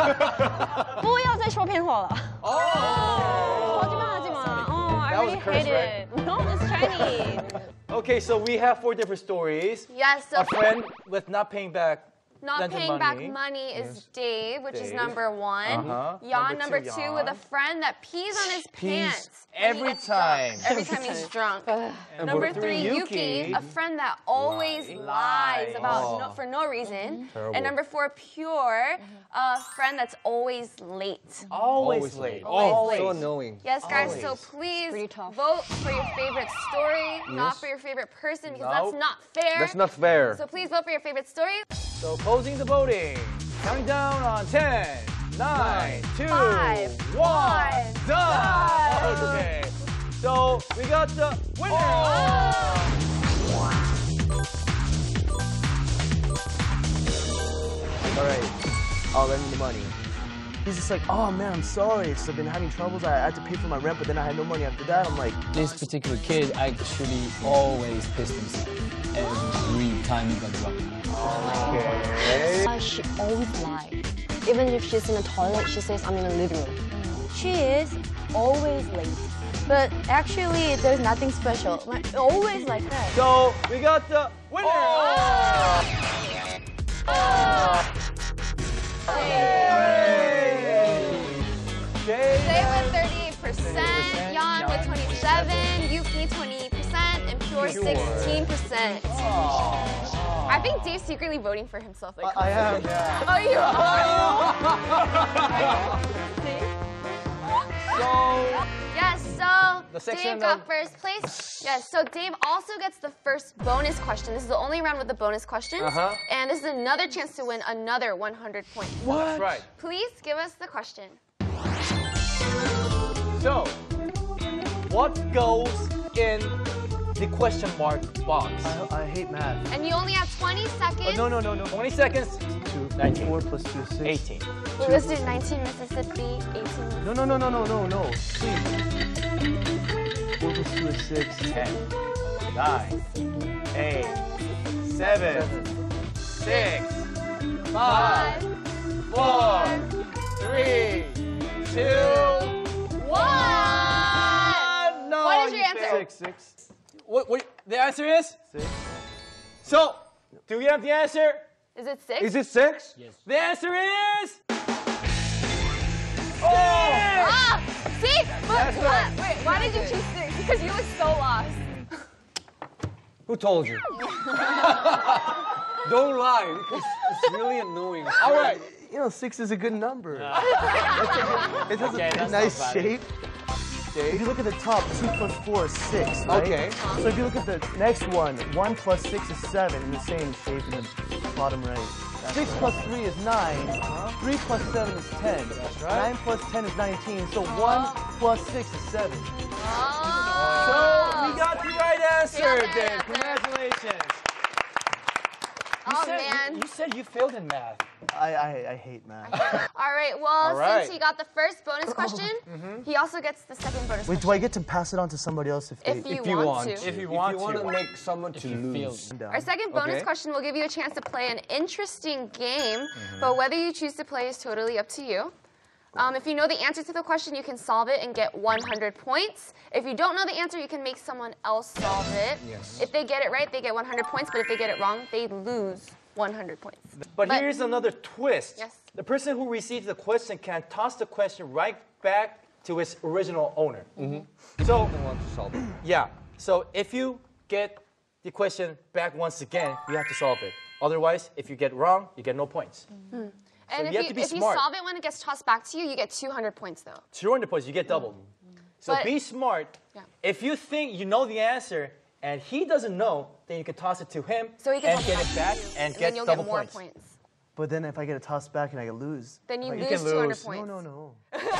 really hate it. Right? No, it's Chinese. Okay, so we have four different stories. Yes. So a friend with not paying back Not paying money. back money is yes. Dave, which Dave. is number one. Uh-huh. Yann, number two, number two Yann. with a friend that pees on his pees pants. Every time. Every time he's drunk. Number three, Yuki, a friend that always lies, lies about oh. no, for no reason. Mm-hmm. And number four, Puer, a friend that's always late. Always, always late. Always, always late. So annoying. Yes, guys, always. so please vote for your favorite story, yes. not for your favorite person, because no. that's not fair. That's not fair. So please vote for your favorite story. So closing the voting, counting down on ten, nine, two, five, one, done! Okay, so we got the winner! Oh. I'll lend you the money. He's just like, oh man, I'm sorry. It's, I've been having troubles. I had to pay for my rent, but then I had no money after that. I'm like, this particular kid actually always pissed himself every time he got drunk. Okay. Uh, she always lies. Even if she's in the toilet, she says, I'm in the living room. She is always late. But actually, there's nothing special. Like, always like that. So we got the winner. Oh. Oh. Oh. Hey. Dave with thirty-eight percent, Yann with twenty-seven, Yuki twenty percent, and Puer sixteen percent. Oh. I think Dave's secretly voting for himself. Like, I, I am. Yeah. Oh, you are. So. Yes, yeah, so Dave got first place. Yes, yeah, so Dave also gets the first bonus question. This is the only round with the bonus questions. Uh-huh. And this is another chance to win another one hundred points. What? That's right. Please give us the question. So, what goes in the question mark box? I, I hate math. And you only have twenty seconds. Oh, no, no, no, no. twenty seconds. nineteen. four plus two is six. eighteen. Well, let's do nineteen Mississippi, eighteen. No, no, no, no, no, no, no. Please. four plus two is six. ten, nine, eight, seven, six, five, four, three, two, one. No, what is your answer? six, six. What, what, the answer is? six. So, do we have the answer? Is it six? Is it six? Yes. The answer is... Oh! Ah! See? But, right. uh, wait, why did you choose six? Because you look so lost. Who told you? Don't lie, because it's really annoying. All right. You know, six is a good number. No. a, it has okay, a nice shape. If you look at the top, two plus four is six, right? Okay. So if you look at the next one, one plus six is seven, in the same shape in the bottom right. That's six plus three is nine, uh-huh. three plus seven is ten, that's right. nine plus ten is nineteen, so uh-huh. one plus six is seven. Uh-huh. So we got the right answer, yeah, Dave. Congratulations. You oh, said, man. You, you said you failed in math. I, I, I hate math. All right, well, All right. since he got the first bonus question, mm-hmm. he also gets the second bonus Wait, question. Wait, do I get to pass it on to somebody else if, they, if, you, if you want to? If you, if you want, want to. to make someone if to lose. Our second bonus okay. question will give you a chance to play an interesting game, mm-hmm. but whether you choose to play is totally up to you. Um, if you know the answer to the question, you can solve it and get one hundred points. If you don't know the answer, you can make someone else solve it. Yes. If they get it right, they get one hundred points, but if they get it wrong, they lose one hundred points. But, but here's another twist. Yes. The person who receives the question can toss the question right back to its original owner. Mm-hmm. So, to solve it. Yeah. So if you get the question back once again, you have to solve it. Otherwise, if you get wrong, you get no points. Mm-hmm. So and you if, you, if you solve it when it gets tossed back to you, you get two hundred points, though. two hundred points, you get doubled. Mm-hmm. So but, be smart. Yeah. If you think you know the answer and he doesn't know, then you can toss it to him so he can and get it back and, and get double get more points. points. But then if I get it tossed back and I lose, then you, like, lose, you lose two hundred points. No, no, no. So you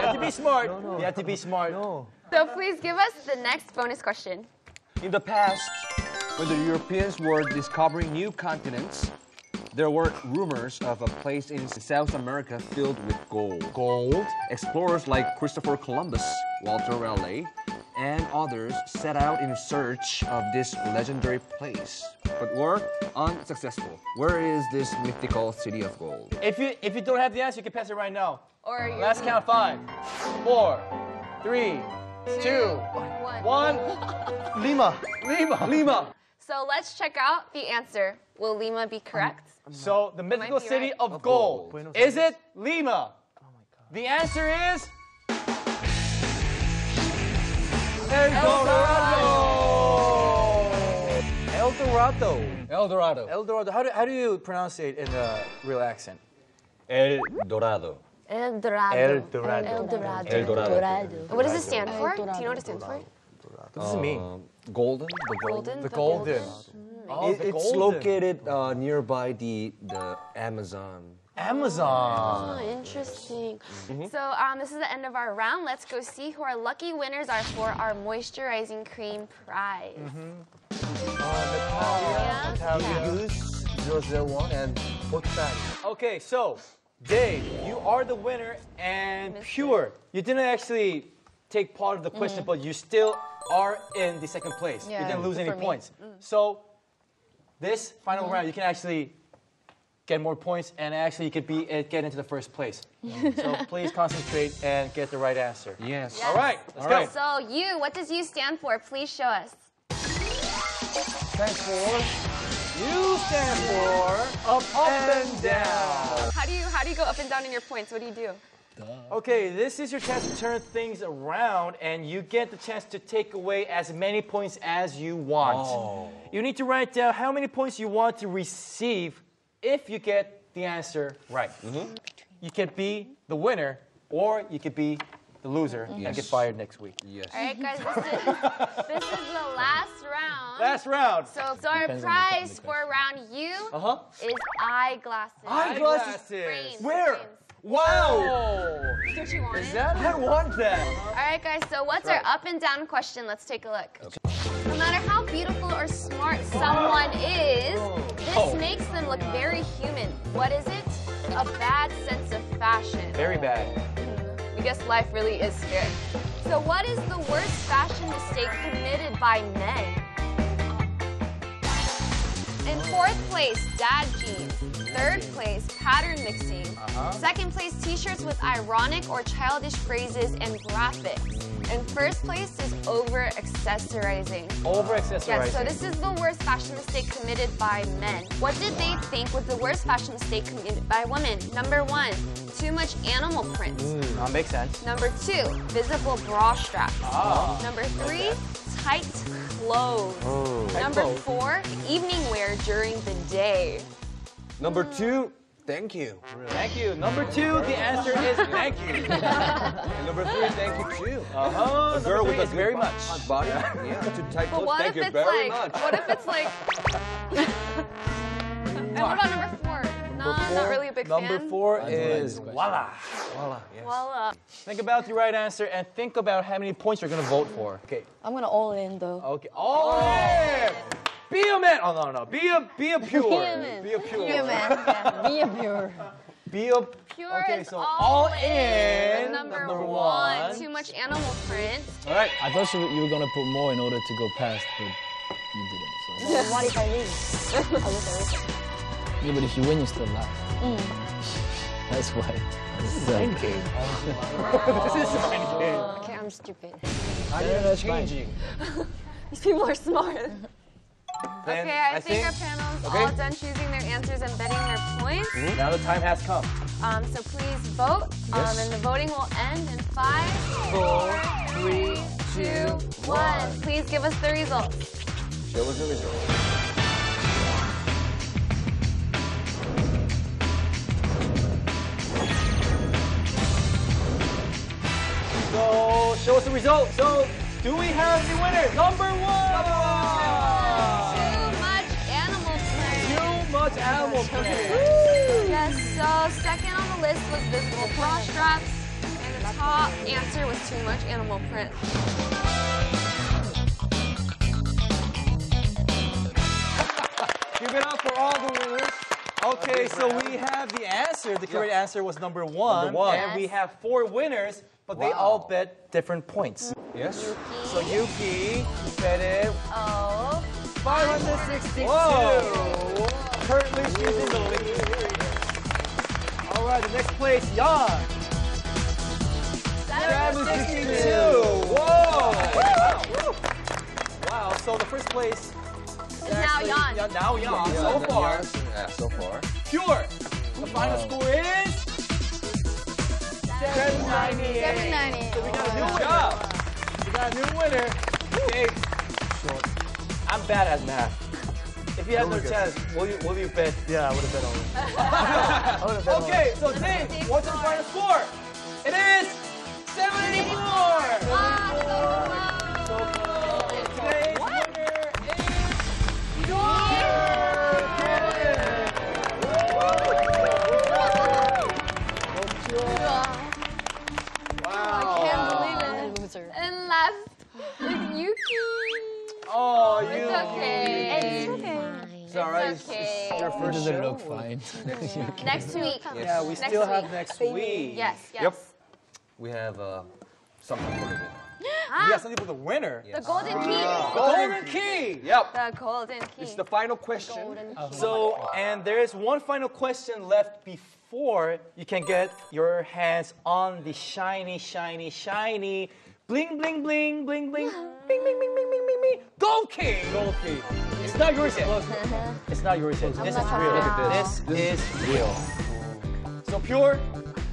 have to be smart. No, no. You have to be smart. No. So please give us the next bonus question. In the past, when the Europeans were discovering new continents, there were rumors of a place in South America filled with gold. Gold? Explorers like Christopher Columbus, Walter Raleigh, and others set out in search of this legendary place, but were unsuccessful. Where is this mythical city of gold? If you, if you don't have the answer, you can pass it right now. Or you Let's count five, four, three, two, two one. one. Lima. Lima. Lima. So let's check out the answer. Will Lima be correct? I'm, I'm so the mythical city right. of, of gold, gold. Is it Lima? Oh my God. The answer is... El Dorado! El Dorado. El Dorado. El Dorado. How do, how do you pronounce it in the real accent? El Dorado. El Dorado. El Dorado. El Dorado. El Dorado. What does it stand for? Do you know what it stands for? What does it mean? Um, golden? The golden? The golden. Oh, it, the golden. It's located uh, nearby the, the Amazon. Amazon. Oh, interesting. Mm-hmm. So um, this is the end of our round. Let's go see who our lucky winners are for our moisturizing cream prize. Mm-hmm. Oh, Natalia. Natalia. Yeah. zero zero one and what's that? Okay, so Dave, you are the winner, and Puer, you didn't actually take part of the question, mm. but you still are in the second place. Yeah, you didn't lose any points. Mm. So this final mm-hmm. round, you can actually get more points, and actually you could be get into the first place. So please concentrate and get the right answer. Yes. yes. All right, let's All right. go. So U, what does U stand for? Please show us. Stands for U stand for up, up and, and down. down. How do you how do you go up and down in your points? What do you do? Duh. Okay, this is your chance to turn things around, and you get the chance to take away as many points as you want. Oh. You need to write down how many points you want to receive if you get the answer right. Mm-hmm. You could be the winner, or you could be the loser mm-hmm. yes. and get fired next week. Yes. All right, guys, this is, this is the last round. Last round. So, so our prize for round U uh-huh. is eyeglasses. Eyeglasses. Frames. Where? Frames. Wow! Oh. Don't you want Is that it? I want that. All right, guys. So what's right. our up and down question? Let's take a look. Okay. No matter how beautiful or smart someone is, this oh. makes them look very human. What is it? A bad sense of fashion. Very bad. We guess life really is fair. So what is the worst fashion mistake committed by men? In fourth place, dad jeans. Third place, pattern mixing. Uh-huh. Second place, t-shirts with ironic or childish phrases and graphics. And first place is over-accessorizing. Over-accessorizing. Yes, so this is the worst fashion mistake committed by men. What did they think was the worst fashion mistake committed by women? Number one, too much animal prints. Mm, that makes sense. Number two, visible bra straps. Oh. Number three, tight clothes. Oh. Number tight clothes. four, evening wear during the day. Number two, thank you. Really? Thank you. Number two, the answer is thank you. And number three, thank you too. Uh huh. A girl with us very much. Body. Yeah. yeah. To type but what thank if you it's very like, much. What if it's like? And what about number four? Number no, four, not really a big number fan. Number four is voila. Voila. Yes. Voila. Think about the right answer and think about how many points you're gonna vote for. Okay. I'm gonna all in though. Okay. All in. Be a man! Oh no no! Be a be a Puer. Be a Puer. Be a man. Yeah. Be a Puer. Be a Puer. Okay, so all, all in. in. Number, number one. one. Too much animal print. All right. I thought you, you were gonna put more in order to go past, but you didn't. So. Well, what if I lose? I lose everything. Yeah, but if you win, you're still alive. Mm. That's why. This is a mind game. This is a mind game. Okay, I'm stupid. I don't know. It's changing. These people are smart. Then okay, I, I think, think our panel's okay. all done choosing their answers and betting their points. Mm-hmm. Now the time has come. Um, so please vote, yes. um, and the voting will end in five, four, three, two, one. Please give us the results. Show us the results. So show us the results. So do we have the winner? Number one. Number one. Much animal print. Yes, so second on the list was visible bra straps, and the top answer was too much animal print. Give it up for all the winners. Okay, so we have the answer. The correct answer was number one, number one. and yes. we have four winners, but wow. they all bet different points. Yes. Yuki. So Yuki betted oh, five hundred sixty-two. Whoa. Currently, she's in the lead. All right, the next place, Yann. seven sixty-two. Whoa. Whoa. Wow, so the first place. Is now Yann. Yeah, now Yann, yeah, so far. Yann. Yeah, so far. Puer. The final wow. score is? seven ninety-eight. seven ninety-eight. So we got a new winner. Wow. We got a new winner. Okay. Sure. I'm bad at math. If you had no chance, will you, will you bet? Yeah, I would have bet on it. bet okay, on. so Dave, what's your final score? It is seven eighty-four! Ah, so close! So today's winner is... Wow! I can't believe it. And last is Yuki. Oh, Yuki. It's okay. It's okay. It's all right. It's, okay. It's your first It doesn't show. look fine. Next week. Next week. Yes. Yeah, we next still week. have next week. Yes, yes. Yep. We have uh, something for the winner. Ah. Yeah, something for the winner. Yes. The golden key. Ah. The golden key. Yep. The golden key. It's the final question. The so, and there is one final question left before you can get your hands on the shiny, shiny, shiny, bling, bling, bling, bling, bling, bing, bing, bing, bing, bing, bing, bing, gold key. Gold key. It's not yours yet. It's not yours yet. This is real. Look at this. This is real. So, Puer,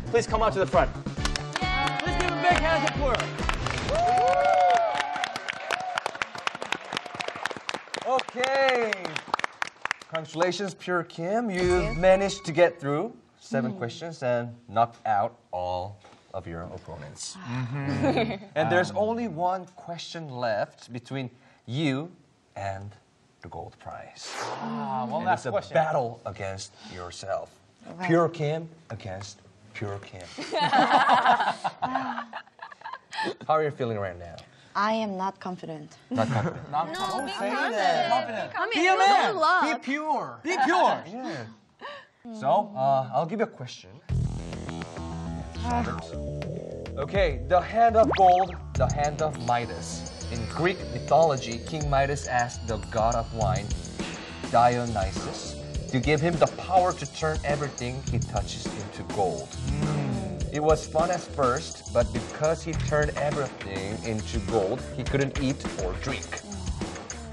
please come out to the front. Yay. Please give a big hand to Puer. Okay. Congratulations, Puer Kim. You've you. managed to get through seven mm. questions and knocked out all of your opponents. Mm-hmm. And there's um, only one question left between you and the gold prize. Ah, one last question. It's a battle against yourself. Okay. Puer Kim against Puer Kim. How are you feeling right now? I am not confident. Not confident. Not no, confident. Be confident. Be, be a man. Love. Be pure. Be pure. Yeah. So, uh, I'll give you a question. Okay, the hand of gold, the hand of Midas. In Greek mythology, King Midas asked the god of wine, Dionysus, to give him the power to turn everything he touches into gold. It was fun at first, but because he turned everything into gold, he couldn't eat or drink.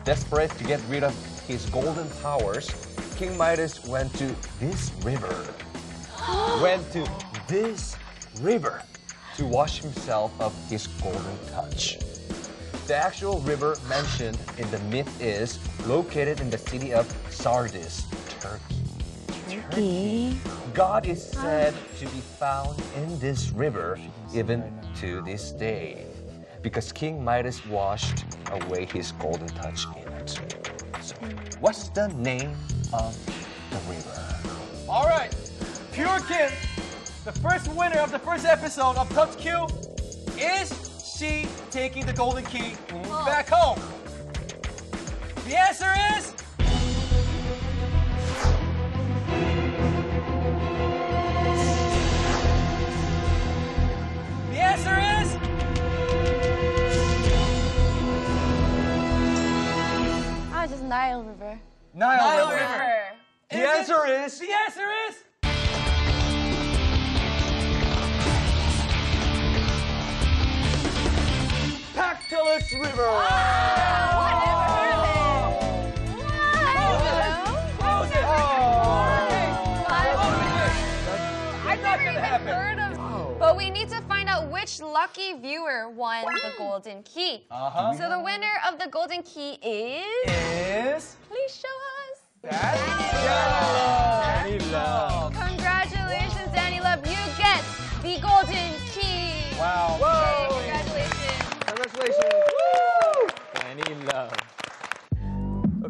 Desperate to get rid of his golden powers, King Midas went to this river. Went to this river to wash himself of his golden touch. The actual river mentioned in the myth is located in the city of Sardis, Turkey. Turkey. God is said to be found in this river even to this day because King Midas washed away his golden touch in it. So, what's the name of the river? All right, Puer Kim, the first winner of the first episode of Touch Q, is she taking the golden key oh. back home? The answer is... Just Nile River. Nile, Nile River. River. The is answer it? is. The answer is. Pactolus River. Oh, I never heard of it. What? How is it? How is it? That's not going to happen. But we need to find out which lucky viewer won the golden key. Uh-huh. So the winner of the golden key is... Is... Please show us. Danny Love. Congratulations, Danny Love. You get the golden key. Wow. Yay, congratulations. Congratulations. Woo! Danny Love.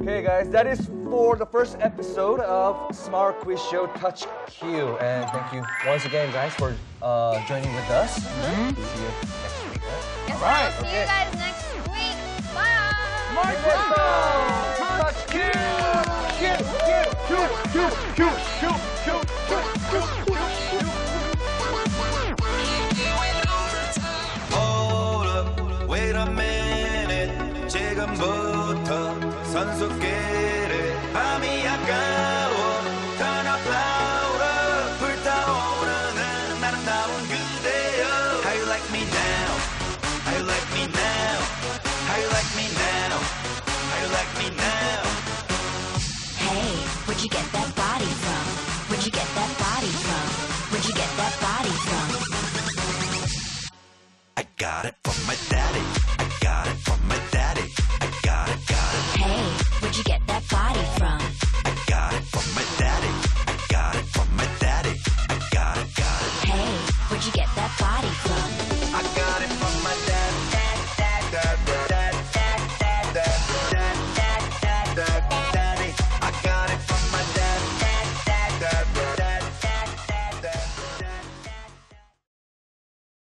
Okay, guys, that is for the first episode of Smart Quiz Show Touch Q. And thank you once again, guys, for uh, joining with us. Mm-hmm. See you next week, guys. Yes, all right. I'll see okay. you guys next week. Bye. Smart Quiz Show Touch Q. Q, Q, Q, Q, Q, Q, Q, Q, Q. Hold up, wait a minute. 지금부터 선수끼리 밤이 아까워 Turn up louder 불타오르는 아름다운 그대여 How you like me now? How you like me now? How you like me now? How you like me now? Hey, where'd you get that body from? Where'd you get that body from? Where'd you get that body from? I got it from my daddy. I got it from my daddy. Hey, where'd you get that body from?